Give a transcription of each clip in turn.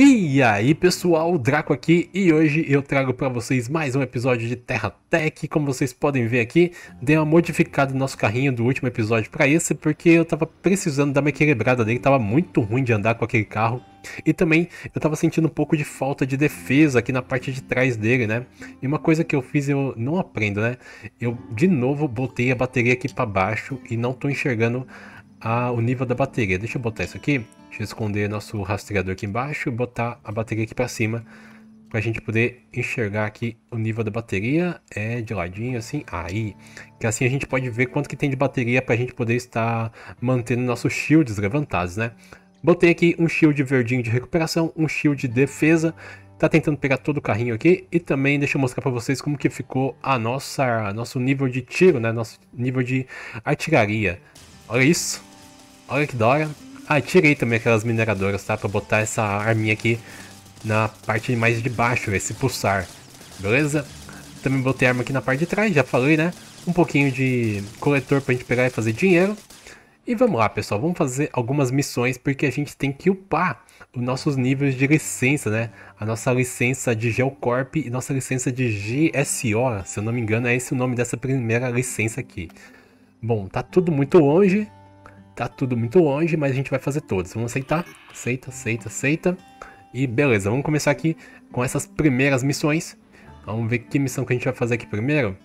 E aí pessoal, Draco aqui e hoje eu trago para vocês mais um episódio de TerraTech. Como vocês podem ver aqui, dei uma modificada no nosso carrinho do último episódio para esse, porque eu tava precisando dar uma equilibrada dele, tava muito ruim de andar com aquele carro. E também eu tava sentindo um pouco de falta de defesa aqui na parte de trás dele, né? E uma coisa que eu fiz, eu não aprendo, né? Eu de novo botei a bateria aqui para baixo e não tô enxergando o nível da bateria. Deixa eu botar isso aqui, deixa eu esconder nosso rastreador aqui embaixo e botar a bateria aqui para cima para a gente poder enxergar aqui o nível da bateria. É de ladinho assim, aí que assim a gente pode ver quanto que tem de bateria para a gente poder estar mantendo nossos shields levantados, né? Botei aqui um shield verdinho de recuperação, um shield de defesa. Tá tentando pegar todo o carrinho aqui. E também deixa eu mostrar pra vocês como que ficou nosso nível de tiro, né? Nosso nível de artilharia. Olha isso. Olha que da hora. Ah, tirei também aquelas mineradoras, tá? Pra botar essa arminha aqui na parte mais de baixo, esse pulsar. Beleza? Também botei arma aqui na parte de trás, já falei, né? Um pouquinho de coletor pra gente pegar e fazer dinheiro. E vamos lá pessoal, vamos fazer algumas missões porque a gente tem que upar os nossos níveis de licença, né? A nossa licença de GeoCorp e nossa licença de GSO, se eu não me engano é esse o nome dessa primeira licença aqui. Bom, tá tudo muito longe, mas a gente vai fazer todos. Vamos aceitar, aceita. E beleza, vamos começar aqui com essas primeiras missões. Vamos ver que missão que a gente vai fazer aqui primeiro.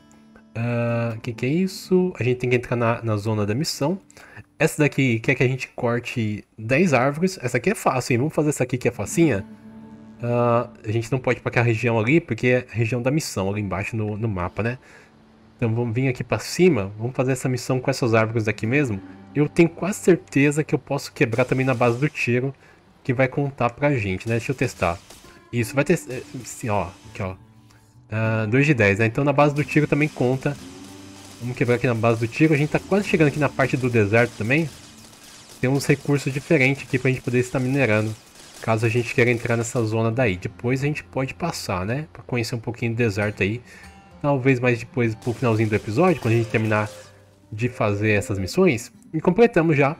Que é isso? A gente tem que entrar na zona da missão. Essa daqui quer que a gente corte 10 árvores. Essa aqui é fácil, hein? Vamos fazer essa aqui que é facinha. A gente não pode ir para aquela região ali, porque é a região da missão, ali embaixo no mapa, né? Então vamos vir aqui para cima. Vamos fazer essa missão com essas árvores daqui mesmo. Eu tenho quase certeza que eu posso quebrar também na base do tiro, que vai contar pra gente, né? Deixa eu testar. Isso, vai testar. Assim, ó, aqui, ó. 2 de 10, né? Então na base do tiro também conta. Vamos quebrar aqui na base do tiro. A gente tá quase chegando aqui na parte do deserto também. Tem uns recursos diferentes aqui pra gente poder estar minerando, caso a gente queira entrar nessa zona daí. Depois a gente pode passar, né? Pra conhecer um pouquinho do deserto aí. Talvez mais depois pro finalzinho do episódio, quando a gente terminar de fazer essas missões. E completamos já.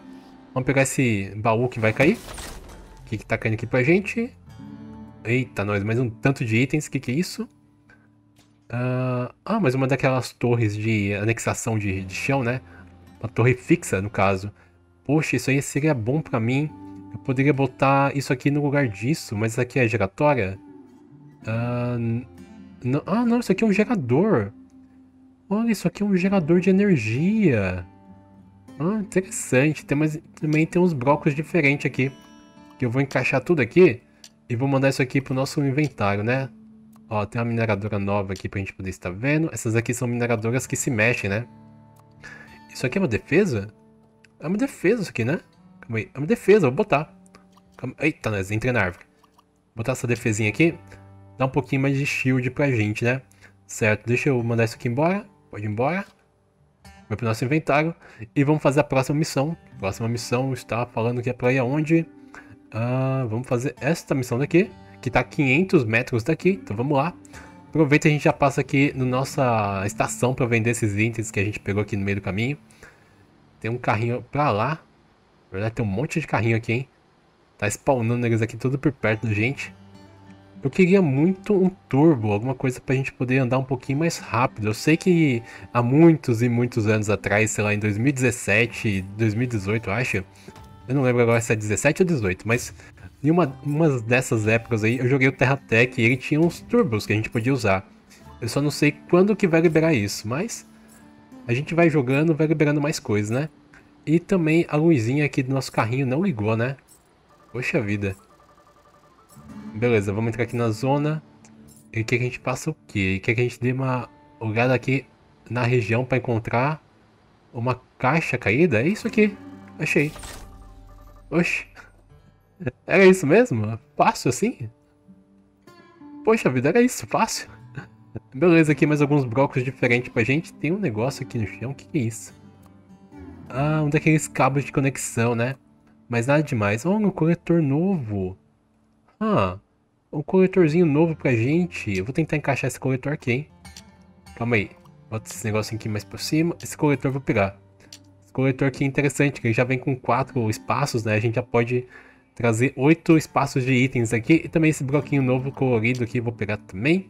Vamos pegar esse baú que vai cair. O que que tá caindo aqui pra gente? Eita, nós, mais um tanto de itens. O que que é isso? Ah, mais uma daquelas torres de anexação de chão, né? Uma torre fixa, no caso. Poxa, isso aí seria bom pra mim. Eu poderia botar isso aqui no lugar disso, mas isso aqui é giratória? Não, isso aqui é um gerador. Olha, isso aqui é um gerador de energia. Ah, interessante. Também tem uns blocos diferentes aqui, que eu vou encaixar tudo aqui e vou mandar isso aqui pro nosso inventário, né? Ó, tem uma mineradora nova aqui pra gente poder estar vendo. Essas aqui são mineradoras que se mexem, né? Isso aqui é uma defesa? É uma defesa isso aqui, né? Calma aí. É uma defesa, vou botar. Calma. Eita, nós, entrei na árvore. Vou botar essa defesinha aqui. Dá um pouquinho mais de shield pra gente, né? Certo, deixa eu mandar isso aqui embora. Pode ir embora. Vai pro nosso inventário. E vamos fazer a próxima missão. Próxima missão está falando que é pra ir aonde? Vamos fazer esta missão daqui, que tá 500 metros daqui, então vamos lá. Aproveita e a gente já passa aqui na nossa estação para vender esses itens que a gente pegou aqui no meio do caminho. Tem um carrinho pra lá. Na verdade tem um monte de carrinho aqui, hein. Tá spawnando eles aqui tudo por perto da gente. Eu queria muito um turbo, alguma coisa pra gente poder andar um pouquinho mais rápido. Eu sei que há muitos e muitos anos atrás, sei lá, em 2017, 2018 eu acho. Eu não lembro agora se é 17 ou 18, mas... Em uma dessas épocas aí, eu joguei o TerraTech e ele tinha uns turbos que a gente podia usar. Eu só não sei quando que vai liberar isso, mas a gente vai jogando, vai liberando mais coisas, né? E também a luzinha aqui do nosso carrinho não ligou, né? Poxa vida. Beleza, vamos entrar aqui na zona. Ele quer que a gente faça o quê? Ele quer que a gente dê uma olhada aqui na região para encontrar uma caixa caída. É isso aqui. Achei. Oxi. Era isso mesmo? Fácil assim? Poxa vida, era isso, fácil. Beleza, aqui mais alguns blocos diferentes pra gente. Tem um negócio aqui no chão, o que que é isso? Ah, um daqueles cabos de conexão, né? Mas nada demais. Oh, um coletor novo. Ah, um coletorzinho novo pra gente. Eu vou tentar encaixar esse coletor aqui, hein? Calma aí. Bota esse negocinho aqui mais pra cima. Esse coletor eu vou pegar. Esse coletor aqui é interessante, que ele já vem com 4 espaços, né? A gente já pode... trazer 8 espaços de itens aqui. E também esse bloquinho novo colorido aqui eu vou pegar também.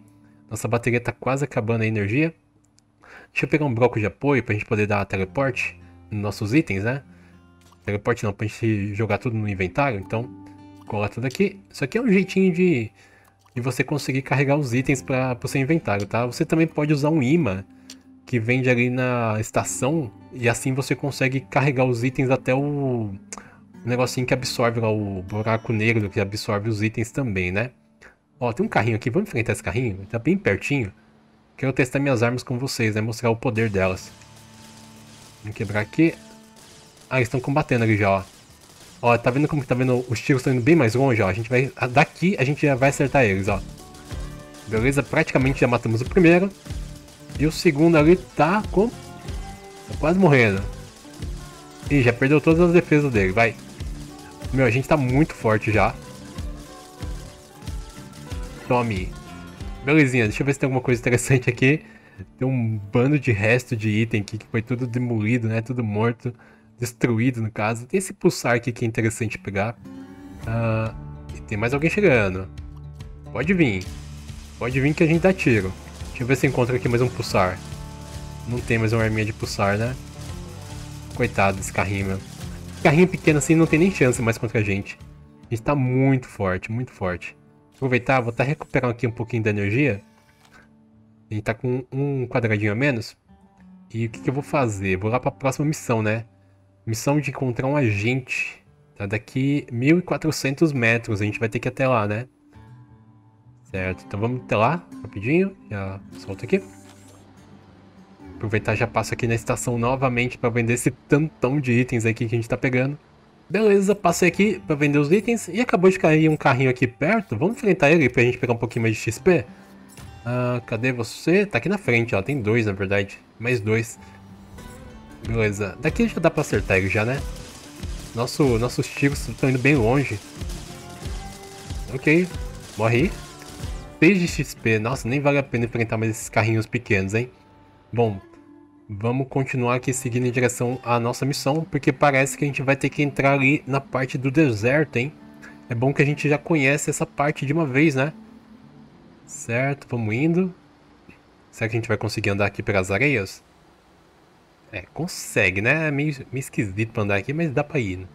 Nossa bateria tá quase acabando a energia. Deixa eu pegar um bloco de apoio pra gente poder dar teleporte nos nossos itens, né? Teleporte não, pra gente jogar tudo no inventário. Então, colar tudo aqui. Isso aqui é um jeitinho de você conseguir carregar os itens para o seu inventário, tá? Você também pode usar um imã que vende ali na estação. E assim você consegue carregar os itens até o negocinho que absorve lá, o buraco negro que absorve os itens também, né? Ó, tem um carrinho aqui, vamos enfrentar esse carrinho? Tá bem pertinho. Quero testar minhas armas com vocês, né? Mostrar o poder delas. Vamos quebrar aqui. Ah, eles estão combatendo ali já, ó. Ó, tá vendo como tá vendo? Os tiros estão indo bem mais longe, ó. A gente vai... Daqui a gente já vai acertar eles, ó. Beleza, praticamente já matamos o primeiro. E o segundo ali tá com... Tá quase morrendo. Ih, já perdeu todas as defesas dele, vai. Meu, a gente tá muito forte já. Tome. Belezinha, deixa eu ver se tem alguma coisa interessante aqui. Tem um bando de resto de item aqui que foi tudo demolido, né? Tudo morto, destruído no caso. Tem esse pulsar aqui que é interessante pegar. E tem mais alguém chegando. Pode vir que a gente dá tiro. Deixa eu ver se eu encontro aqui mais um pulsar. Não tem mais uma arminha de pulsar, né? Coitado desse carrinho, meu. Carrinho pequeno assim não tem nem chance mais contra a gente. A gente tá muito forte, muito forte. Aproveitar, vou estar recuperando aqui um pouquinho da energia. A gente tá com um quadradinho a menos. E o que eu vou fazer? Vou lá para a próxima missão, né? Missão de encontrar um agente. Tá, daqui 1400 metros. A gente vai ter que ir até lá, né? Certo, então vamos até lá rapidinho. Já solto aqui. Aproveitar, já passo aqui na estação novamente para vender esse tantão de itens aqui que a gente tá pegando. Beleza, passei aqui para vender os itens e acabou de cair um carrinho aqui perto. Vamos enfrentar ele pra gente pegar um pouquinho mais de XP. Cadê você? Tá aqui na frente, ó. Tem dois, na verdade. Mais dois. Beleza. Daqui já dá pra acertar ele já, né? Nossos tiros estão indo bem longe. Ok. Morre aí. 6 de XP. Nossa, nem vale a pena enfrentar mais esses carrinhos pequenos, hein? Bom... Vamos continuar aqui seguindo em direção à nossa missão, porque parece que a gente vai ter que entrar ali na parte do deserto, hein? É bom que a gente já conhece essa parte de uma vez, né? Certo, vamos indo. Será que a gente vai conseguir andar aqui pelas areias? É, consegue, né? É meio esquisito pra andar aqui, mas dá pra ir, né?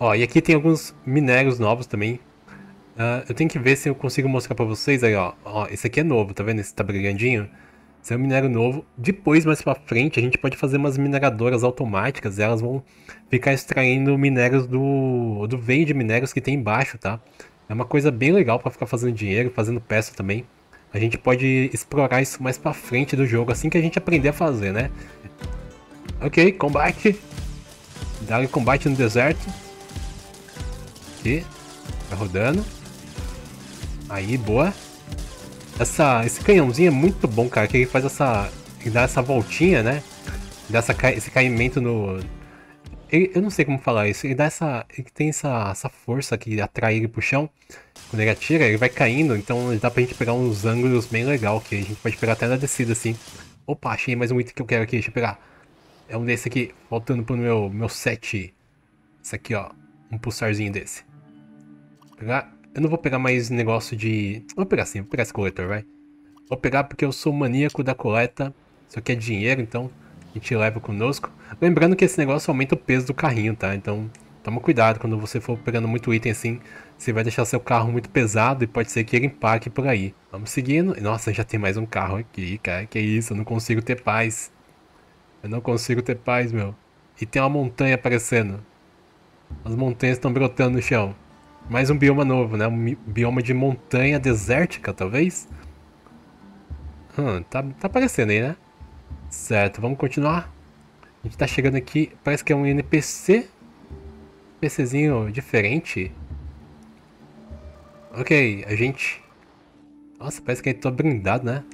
Ó, e aqui tem alguns minérios novos também. Eu tenho que ver se eu consigo mostrar pra vocês aí, ó. Ó, esse aqui é novo, tá vendo? Esse tá brilhandinho. Esse é um minério novo. Depois, mais pra frente, a gente pode fazer umas mineradoras automáticas. Elas vão ficar extraindo minérios do veio de minérios que tem embaixo, tá? É uma coisa bem legal pra ficar fazendo dinheiro, fazendo peça também. A gente pode explorar isso mais pra frente do jogo, assim que a gente aprender a fazer, né? Ok, combate. Dá-lhe combate no deserto. Aqui. Tá rodando. Aí, boa. Esse canhãozinho é muito bom, cara, que ele faz essa... Ele dá essa voltinha, né? Dá esse caimento no... eu não sei como falar isso. Ele dá essa... Ele tem essa força que atrai ele pro chão. Quando ele atira, ele vai caindo. Então dá pra gente pegar uns ângulos bem legal, que a gente pode pegar até na descida, assim. Opa, achei mais um item que eu quero aqui. Deixa eu pegar. É um desse aqui, voltando pro meu set. Esse aqui, ó. Um pulsarzinho desse. Vou pegar... Eu não vou pegar mais negócio de... Vou pegar sim, vou pegar esse coletor, vai. Vou pegar porque eu sou maníaco da coleta. Isso aqui é dinheiro, então a gente leva conosco. Lembrando que esse negócio aumenta o peso do carrinho, tá? Então toma cuidado quando você for pegando muito item assim. Você vai deixar seu carro muito pesado e pode ser que ele empaque por aí. Vamos seguindo. Nossa, já tem mais um carro aqui, cara. Que isso, eu não consigo ter paz. Eu não consigo ter paz, meu. E tem uma montanha aparecendo. As montanhas estão brotando no chão. Mais um bioma novo, né? Um bioma de montanha desértica, talvez? Tá aparecendo aí, né? Certo, vamos continuar. A gente tá chegando aqui, parece que é um NPC. NPCzinho diferente. Ok, a gente... Nossa, parece que eu tô brindado, né?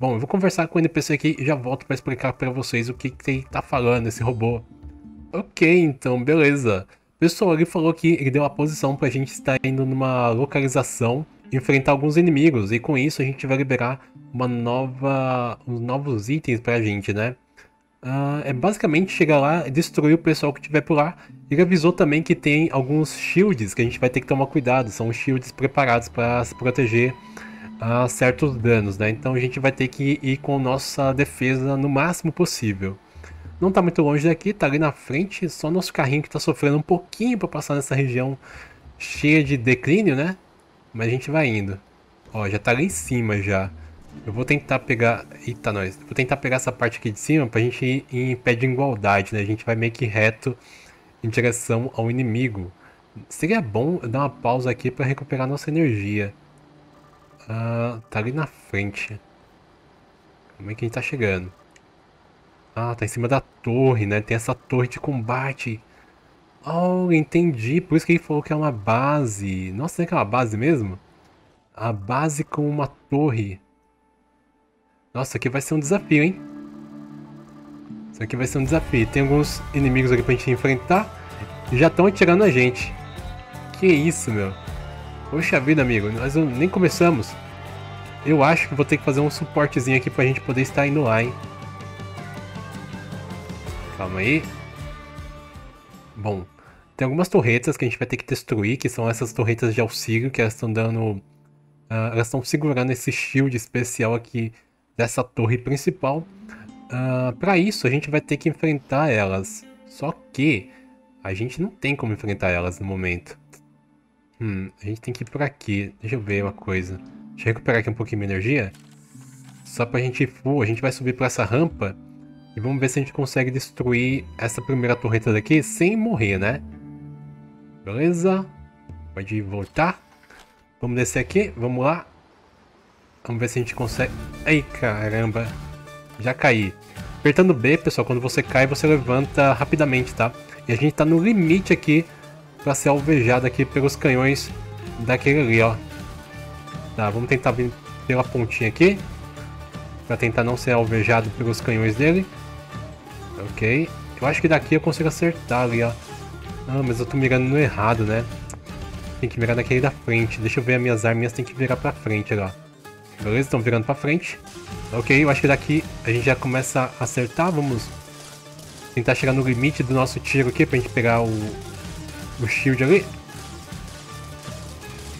Bom, eu vou conversar com o NPC aqui e já volto pra explicar pra vocês o que ele tá falando, esse robô. Ok, então, beleza. Pessoal, ele falou que ele deu a posição pra gente estar indo numa localização, enfrentar alguns inimigos, e com isso a gente vai liberar uma novos itens pra gente, né? É basicamente chegar lá, destruir o pessoal que tiver por lá. Ele avisou também que tem alguns shields que a gente vai ter que tomar cuidado. São shields preparados para se proteger a certos danos, né? Então a gente vai ter que ir com nossa defesa no máximo possível. Não tá muito longe daqui, tá ali na frente. Só nosso carrinho que tá sofrendo um pouquinho para passar nessa região cheia de declínio, né? Mas a gente vai indo. Ó, já tá ali em cima já. Eu vou tentar pegar... Eita, nós. Vou tentar pegar essa parte aqui de cima pra gente ir em pé de igualdade, né? A gente vai meio que reto em direção ao inimigo. Seria bom eu dar uma pausa aqui pra recuperar nossa energia. Tá ali na frente. Como é que a gente tá chegando? Ah, tá em cima da torre, né? Tem essa torre de combate. Oh, entendi. Por isso que ele falou que é uma base. Nossa, será que é uma base mesmo? A base com uma torre. Nossa, aqui vai ser um desafio, hein? Isso aqui vai ser um desafio. Tem alguns inimigos aqui pra gente enfrentar. E já estão atirando a gente. Que isso, meu. Poxa vida, amigo. Nós nem começamos. Eu acho que vou ter que fazer um suportezinho aqui pra gente poder estar indo lá, hein? Calma aí. Bom, tem algumas torretas que a gente vai ter que destruir, que são essas torretas de auxílio, que elas estão dando... elas estão segurando esse shield especial aqui dessa torre principal. Para isso a gente vai ter que enfrentar elas. Só que a gente não tem como enfrentar elas no momento. A gente tem que ir por aqui. Deixa eu ver uma coisa. Deixa eu recuperar aqui um pouquinho de energia. Só pra gente ir full. A gente vai subir pra essa rampa. E vamos ver se a gente consegue destruir essa primeira torreta daqui sem morrer, né? Beleza. Pode voltar. Vamos descer aqui. Vamos lá. Vamos ver se a gente consegue... Ai, caramba. Já caí. Apertando B, pessoal, quando você cai, você levanta rapidamente, tá? E a gente tá no limite aqui pra ser alvejado aqui pelos canhões daquele ali, ó. Tá, vamos tentar vir pela pontinha aqui. Pra tentar não ser alvejado pelos canhões dele. Ok. Eu acho que daqui eu consigo acertar ali, ó. Ah, mas eu tô mirando no errado, né? Tem que mirar naquele da frente. Deixa eu ver as minhas arminhas, tem que virar pra frente, ó. Beleza, estão virando pra frente. Ok, eu acho que daqui a gente já começa a acertar. Vamos tentar chegar no limite do nosso tiro aqui pra gente pegar o shield ali.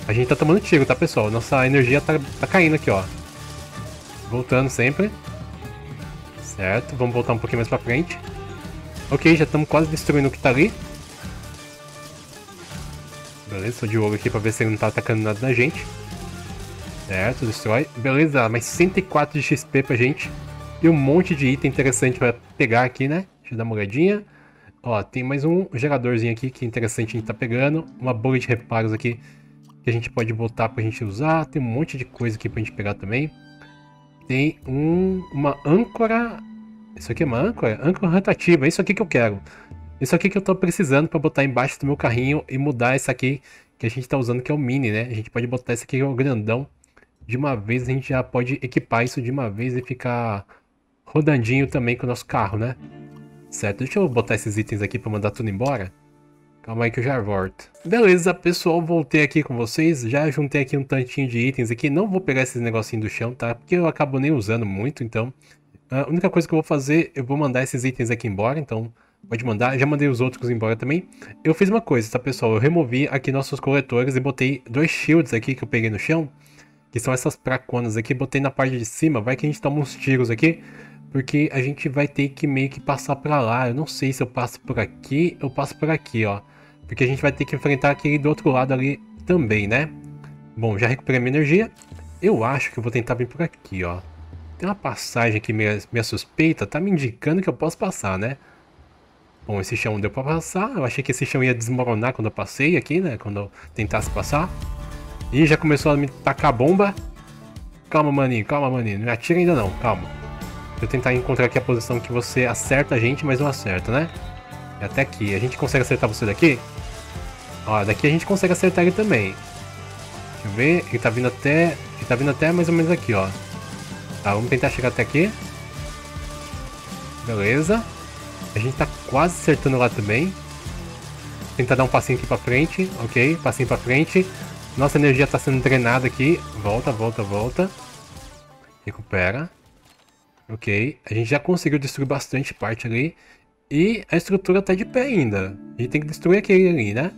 A gente tá tomando tiro, tá, pessoal? Nossa energia tá caindo aqui, ó. Voltando sempre. Certo, vamos voltar um pouquinho mais pra frente. Ok, já estamos quase destruindo o que tá ali. Beleza, tô de olho aqui pra ver se ele não tá atacando nada da gente. Certo, destrói. Beleza, mais 104 de XP pra gente. E um monte de item interessante pra pegar aqui, né? Deixa eu dar uma olhadinha. Ó, tem mais um geradorzinho aqui que é interessante a gente tá pegando. Uma bolha de reparos aqui que a gente pode botar pra gente usar. Tem um monte de coisa aqui pra gente pegar também. Tem uma âncora. Isso aqui é uma âncora? Âncora rotativa, é isso aqui que eu quero. Isso aqui que eu tô precisando pra botar embaixo do meu carrinho e mudar essa aqui que a gente tá usando, que é o mini, né? A gente pode botar esse aqui que é o grandão. De uma vez a gente já pode equipar isso de uma vez e ficar rodandinho também com o nosso carro, né? Certo, deixa eu botar esses itens aqui para mandar tudo embora. Calma aí que eu já volto. Beleza, pessoal, voltei aqui com vocês. Já juntei aqui um tantinho de itens aqui. Não vou pegar esses negocinhos do chão, tá? Porque eu acabo nem usando muito, então... a única coisa que eu vou fazer, eu vou mandar esses itens aqui embora, então... pode mandar, já mandei os outros embora também. Eu fiz uma coisa, tá, pessoal? Eu removi aqui nossos coletores e botei dois shields aqui que eu peguei no chão. Que são essas praconas aqui, botei na parte de cima, vai que a gente toma uns tiros aqui. Porque a gente vai ter que meio que passar pra lá, eu não sei se eu passo por aqui, eu passo por aqui, ó. Porque a gente vai ter que enfrentar aquele do outro lado ali também, né? Bom, já recuperei minha energia. Eu acho que eu vou tentar vir por aqui, ó. Tem uma passagem aqui, minha suspeita, tá me indicando que eu posso passar, né? Bom, esse chão deu pra passar, eu achei que esse chão ia desmoronar quando eu passei aqui, né? Quando eu tentasse passar. Ih, já começou a me tacar a bomba. Calma, maninho, calma, maninho. Não atira ainda não, calma. Vou tentar encontrar aqui a posição que você acerta a gente, mas não acerta, né? E até aqui. A gente consegue acertar você daqui? Ó, daqui a gente consegue acertar ele também. Deixa eu ver. Ele tá vindo até mais ou menos aqui, ó. Tá, vamos tentar chegar até aqui. Beleza. A gente tá quase acertando lá também. Vou tentar dar um passinho aqui pra frente. Ok, passinho pra frente. Nossa energia tá sendo drenada aqui. Volta, volta, volta. Recupera. Ok, a gente já conseguiu destruir bastante parte ali. E a estrutura tá de pé ainda. A gente tem que destruir aquele ali, né?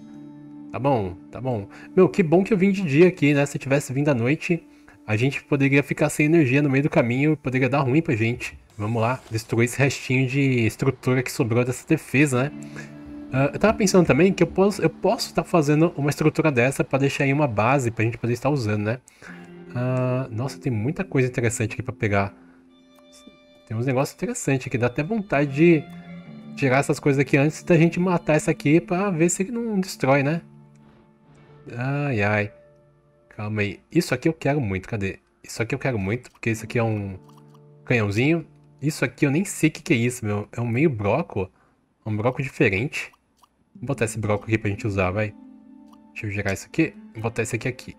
Tá bom, tá bom. Meu, que bom que eu vim de dia aqui, né? Se eu tivesse vindo à noite, a gente poderia ficar sem energia no meio do caminho. Poderia dar ruim pra gente. Vamos lá, destruir esse restinho de estrutura que sobrou dessa defesa, né? Eu tava pensando também que eu posso tá fazendo uma estrutura dessa pra deixar aí uma base pra gente poder estar usando, né? Nossa, tem muita coisa interessante aqui pra pegar. Tem uns negócios interessantes aqui, dá até vontade de tirar essas coisas aqui antes da gente matar essa aqui pra ver se ele não destrói, né? Ai, ai. Calma aí. Isso aqui eu quero muito, cadê? Isso aqui eu quero muito, porque isso aqui é um canhãozinho. Isso aqui eu nem sei o que é isso, meu. É um meio broco. Um broco diferente. Vou botar esse broco aqui pra gente usar, vai. Deixa eu gerar isso aqui. Vou botar esse aqui aqui.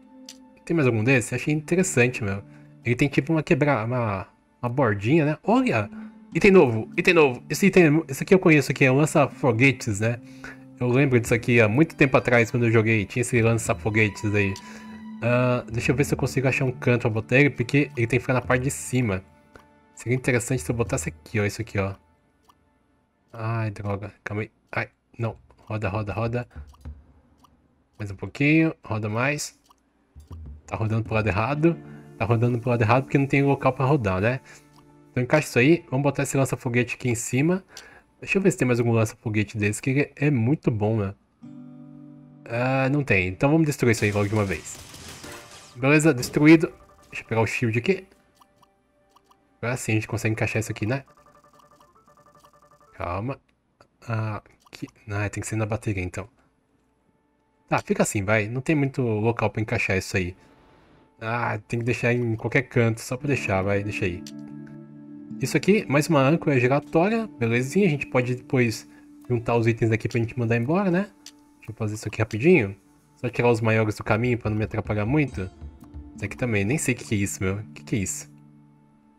Tem mais algum desse? Achei interessante, meu. Ele tem tipo uma quebrar, uma bordinha, né? Olha! Item novo, item novo. Esse aqui eu conheço aqui, é um lança-foguetes, né? Eu lembro disso aqui há muito tempo atrás, quando eu joguei. Tinha esse lança-foguetes aí. Deixa eu ver se eu consigo achar um canto pra botar ele, porque ele tem que ficar na parte de cima. Seria interessante se eu botasse aqui, ó. Isso aqui, ó. Ai, droga. Calma aí. Ai, não. Roda, roda, roda. Mais um pouquinho. Roda mais. Tá rodando pro lado errado. Tá rodando pro lado errado porque não tem local pra rodar, né? Então encaixa isso aí. Vamos botar esse lança-foguete aqui em cima. Deixa eu ver se tem mais algum lança-foguete desse, que ele é muito bom, né? Ah, não tem. Então vamos destruir isso aí logo de uma vez. Beleza, destruído. Deixa eu pegar o shield aqui. Agora sim a gente consegue encaixar isso aqui, né? Calma. Aqui. Ah, tem que ser na bateria, então. Tá, fica assim, vai. Não tem muito local pra encaixar isso aí. Ah, tem que deixar em qualquer canto, só pra deixar, vai, deixa aí. Isso aqui, mais uma âncora giratória, belezinha. A gente pode depois juntar os itens aqui pra gente mandar embora, né? Deixa eu fazer isso aqui rapidinho. Só tirar os maiores do caminho pra não me atrapalhar muito. Isso aqui também, nem sei o que é isso, meu. O que é isso?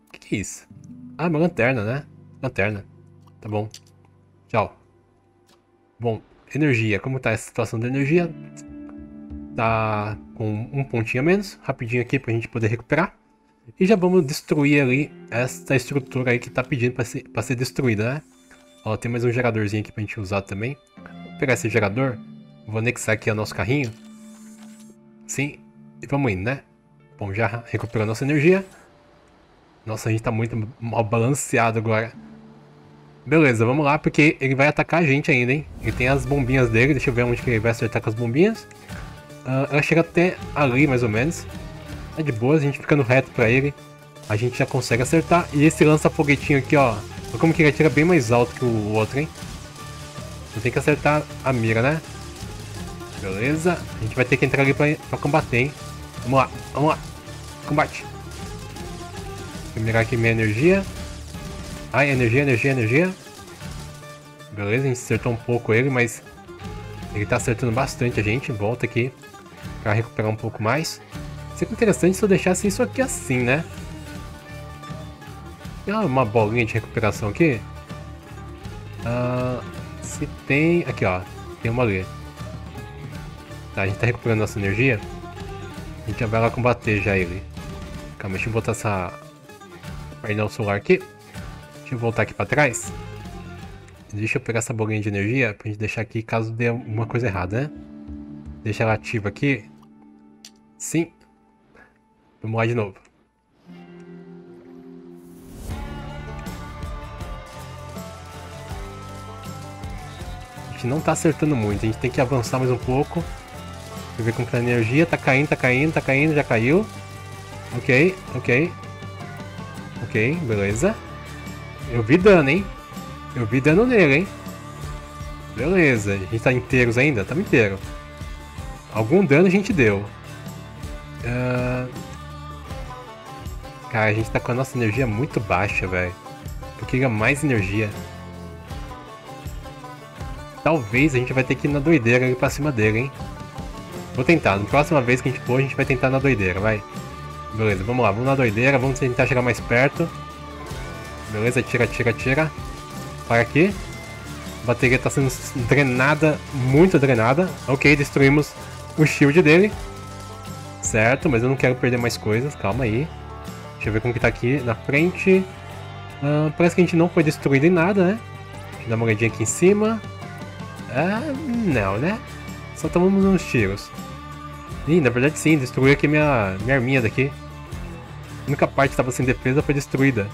O que é isso? Ah, uma lanterna, né? Lanterna. Tá bom. Tchau. Bom, energia. Como tá essa situação da energia? Tá com um pontinho a menos, rapidinho aqui pra gente poder recuperar. E já vamos destruir ali essa estrutura aí que tá pedindo pra ser destruída, né? Ó, tem mais um geradorzinho aqui pra gente usar também. Vou pegar esse gerador, vou anexar aqui ao nosso carrinho. Sim, e vamos indo, né? Bom, já recuperou nossa energia. Nossa, a gente tá muito mal balanceado agora. Beleza, vamos lá, porque ele vai atacar a gente ainda, hein? Ele tem as bombinhas dele, deixa eu ver onde que ele vai acertar com as bombinhas. Ela chega até ali, mais ou menos. Tá de boa, a gente ficando reto pra ele. A gente já consegue acertar. E esse lança-foguetinho aqui, ó. Olha como que ele atira bem mais alto que o outro, hein? Não tem que acertar a mira, né? Beleza. A gente vai ter que entrar ali pra combater, hein? Vamos lá, vamos lá. Combate. Vou mirar aqui minha energia. Ai, energia, energia, energia. Beleza, a gente acertou um pouco ele, mas ele tá acertando bastante a gente. Volta aqui pra recuperar um pouco mais. Seria interessante se eu deixasse isso aqui assim, né? Tem uma bolinha de recuperação aqui. Se tem... Aqui, ó. Tem uma ali. Tá, a gente tá recuperando nossa energia. A gente já vai lá combater já ele. Calma, deixa eu botar essa... painel solar aqui. Deixa eu voltar aqui pra trás. Deixa eu pegar essa bolinha de energia pra gente deixar aqui caso dê alguma coisa errada, né? Deixa ela ativa aqui. Sim. Vamos lá de novo. A gente não tá acertando muito, a gente tem que avançar mais um pouco. Deixa eu ver como tá a energia. Tá caindo, tá caindo, tá caindo, já caiu. Ok, ok. Ok, beleza. Eu vi dano, hein? Eu vi dano nele, hein? Beleza, a gente tá inteiros ainda? Tamo inteiro. Algum dano a gente deu. Cara, a gente tá com a nossa energia muito baixa, velho. Eu queria mais energia. Talvez a gente vai ter que ir na doideira ali pra cima dele, hein? Vou tentar, na próxima vez que a gente for, a gente vai tentar na doideira, vai. Beleza, vamos lá, vamos na doideira, vamos tentar chegar mais perto. Beleza, tira, tira, tira. Para aqui. A bateria tá sendo drenada, muito drenada. Ok, destruímos o shield dele. Certo, mas eu não quero perder mais coisas, calma aí. Deixa eu ver como que tá aqui na frente. Parece que a gente não foi destruído em nada, né? Deixa eu dar uma olhadinha aqui em cima. Não, né? Só tomamos uns tiros. Ih, na verdade sim, destruiu aqui minha arminha daqui. A única parte que estava sem defesa foi destruída.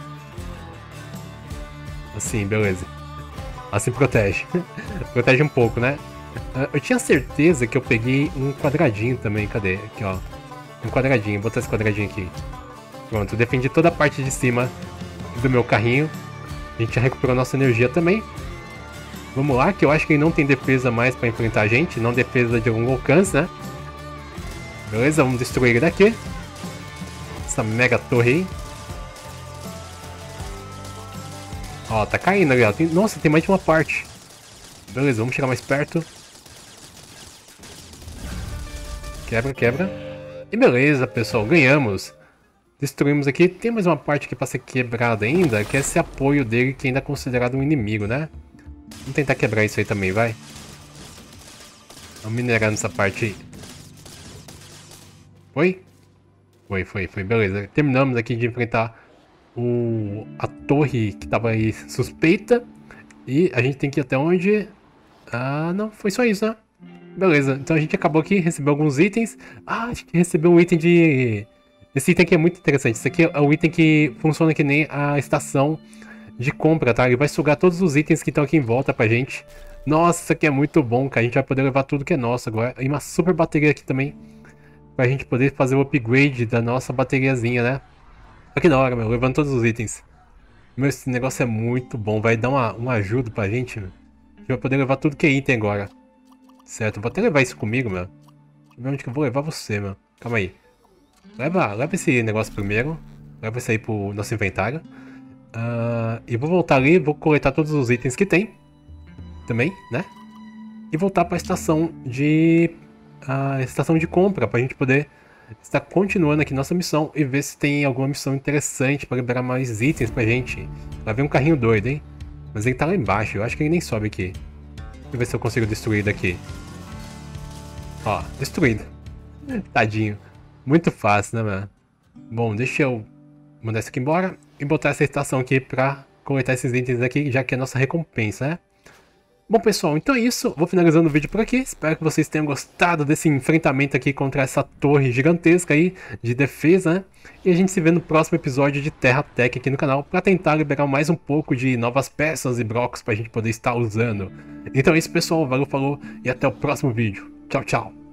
Assim, beleza. Assim protege. Protege um pouco, né? Eu tinha certeza que eu peguei um quadradinho também. Cadê? Aqui, ó. Um quadradinho. Vou botar esse quadradinho aqui. Pronto, defendi toda a parte de cima do meu carrinho. A gente já recuperou nossa energia também. Vamos lá, que eu acho que ele não tem defesa mais para enfrentar a gente. Não defesa de longo alcance, né? Beleza, vamos destruir ele daqui. Essa mega torre aí. Ó, tá caindo ali, ó. Nossa, tem mais de uma parte. Beleza, vamos chegar mais perto. Quebra, quebra. E beleza, pessoal, ganhamos. Destruímos aqui. Tem mais uma parte aqui pra ser quebrada ainda, que é esse apoio dele, que ainda é considerado um inimigo, né? Vamos tentar quebrar isso aí também, vai. Vamos minerar nessa parte aí. Foi? Foi, beleza. Terminamos aqui de enfrentar a torre que estava aí suspeita. E a gente tem que ir até onde? Ah, não, foi só isso, né? Beleza, então a gente acabou aqui, recebeu alguns itens. Ah, a gente recebeu um item de... Esse item aqui é muito interessante. Esse aqui é um item que funciona que nem a estação de compra, tá? Ele vai sugar todos os itens que estão aqui em volta pra gente. Nossa, que é muito bom, cara. A gente vai poder levar tudo que é nosso agora. E uma super bateria aqui também, pra gente poder fazer o upgrade da nossa bateriazinha, né? Olha que da hora, meu, levando todos os itens. Meu, esse negócio é muito bom, vai dar uma ajuda pra gente, meu. A gente vai poder levar tudo que é item agora. Certo, vou até levar isso comigo, meu. Deixa eu ver onde que eu vou levar você, meu. Calma aí. Leva esse negócio primeiro. Leva isso aí pro nosso inventário. E vou voltar ali, vou coletar todos os itens que tem. Também, né? E voltar pra estação de... a estação de compra, para a gente poder estar continuando aqui nossa missão e ver se tem alguma missão interessante para liberar mais itens pra gente. Lá vem um carrinho doido, hein? Mas ele tá lá embaixo, eu acho que ele nem sobe aqui. Deixa eu ver se eu consigo destruir daqui. Ó, destruído. Tadinho. Muito fácil, né, mano? Bom, deixa eu mandar isso aqui embora e botar essa estação aqui pra coletar esses itens aqui, já que é a nossa recompensa, né? Bom, pessoal, então é isso, vou finalizando o vídeo por aqui, espero que vocês tenham gostado desse enfrentamento aqui contra essa torre gigantesca aí de defesa, né? E a gente se vê no próximo episódio de TerraTech aqui no canal, para tentar liberar mais um pouco de novas peças e blocos para a gente poder estar usando. Então é isso, pessoal, valeu, falou e até o próximo vídeo. Tchau, tchau!